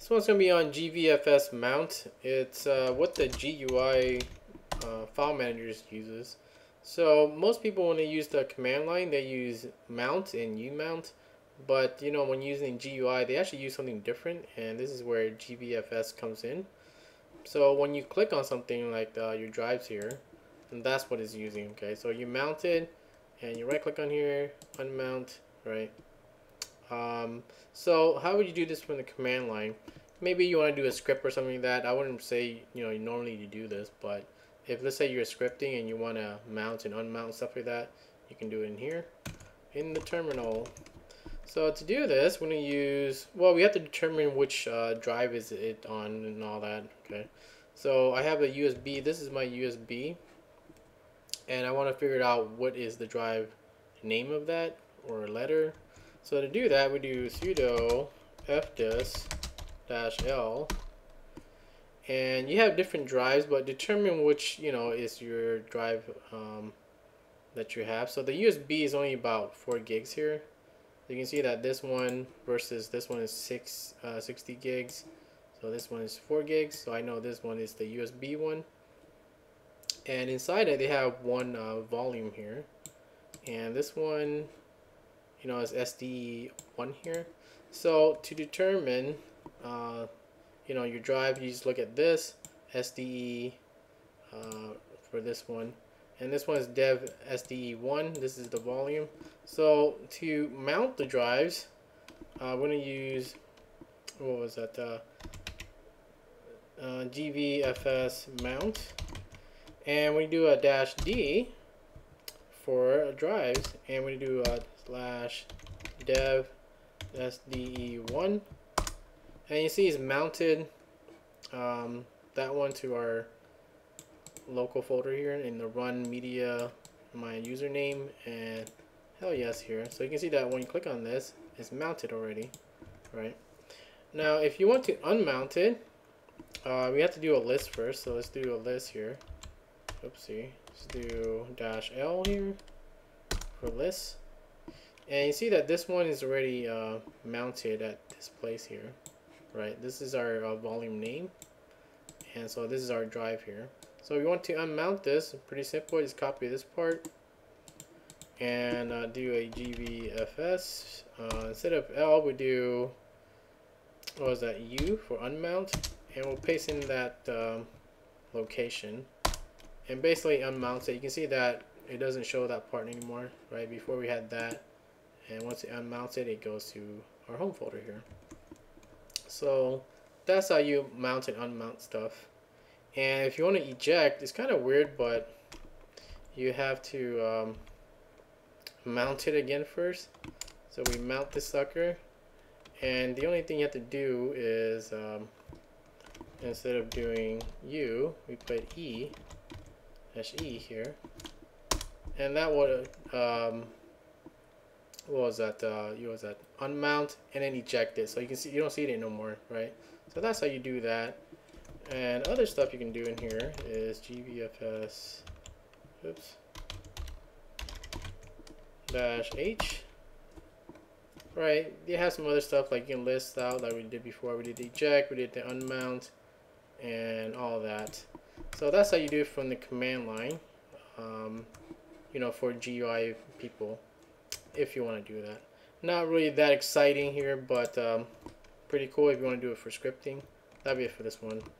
This one's going to be on gvfs-mount. It's what the GUI file manager uses. So most people, when they use the command line, they use mount and umount. But you know, when using GUI, they actually use something different, and this is where GVFS comes in. So when you click on something like your drives here, and that's what it's using. Okay, so you mount it, and you right-click on here, unmount, right? So how would you do this from the command line? Maybe you want to do a script or something like that. I wouldn't say normally you do this, but if let's say you're scripting and you want to mount and unmount stuff like that, you can do it in here, in the terminal. So to do this, we're going to use, well, we have to determine which drive is it on and all that, okay? So I have a USB, this is my USB, and I want to figure out what is the drive name of that, or a letter. So to do that, we do sudo fdisk-l, and you have different drives, but determine which, is your drive that you have. So the USB is only about 4 gigs here. You can see that this one versus this one is 60 gigs, so this one is 4 gigs, so I know this one is the USB one. And inside it, they have one volume here, and this one, is SDE1 here. So to determine, your drive, you just look at this SDE for this one. And this one is dev SDE1. This is the volume. So to mount the drives, we're going to use, what was that? GVFS mount. And we do a -D for drives. And we do a /dev SDE1. And you see it's mounted that one to our local folder here in the run media, my username, and hell yes here. So you can see that when you click on this, it's mounted already, right? Now if you want to unmount it, we have to do a list first. So let's do a list here. Oopsie. Let's do -L here for list. And you see that this one is already mounted at this place here, right? This is our volume name. And so this is our drive here. So we want to unmount this. Pretty simple. Just copy this part and do a gvfs. Instead of L, we do, what was that, U for unmount, and we'll paste in that location and basically unmount it. You can see that it doesn't show that part anymore, right? Before we had that, and once it unmounts it, it goes to our home folder here. So that's how you mount and unmount stuff. And if you want to eject, it's kind of weird, but you have to mount it again first. So we mount this sucker, and the only thing you have to do is instead of doing U, we put E here, and that would unmount and then eject it. So you can see, you don't see it anymore, right? So that's how you do that. And other stuff you can do in here is gvfs, oops, -H, right? You have some other stuff like you can list out like we did before. We did the eject, we did the unmount, and all that. So that's how you do it from the command line, for GUI people, if you want to do that. Not really that exciting here, but pretty cool if you want to do it for scripting. That'll be it for this one.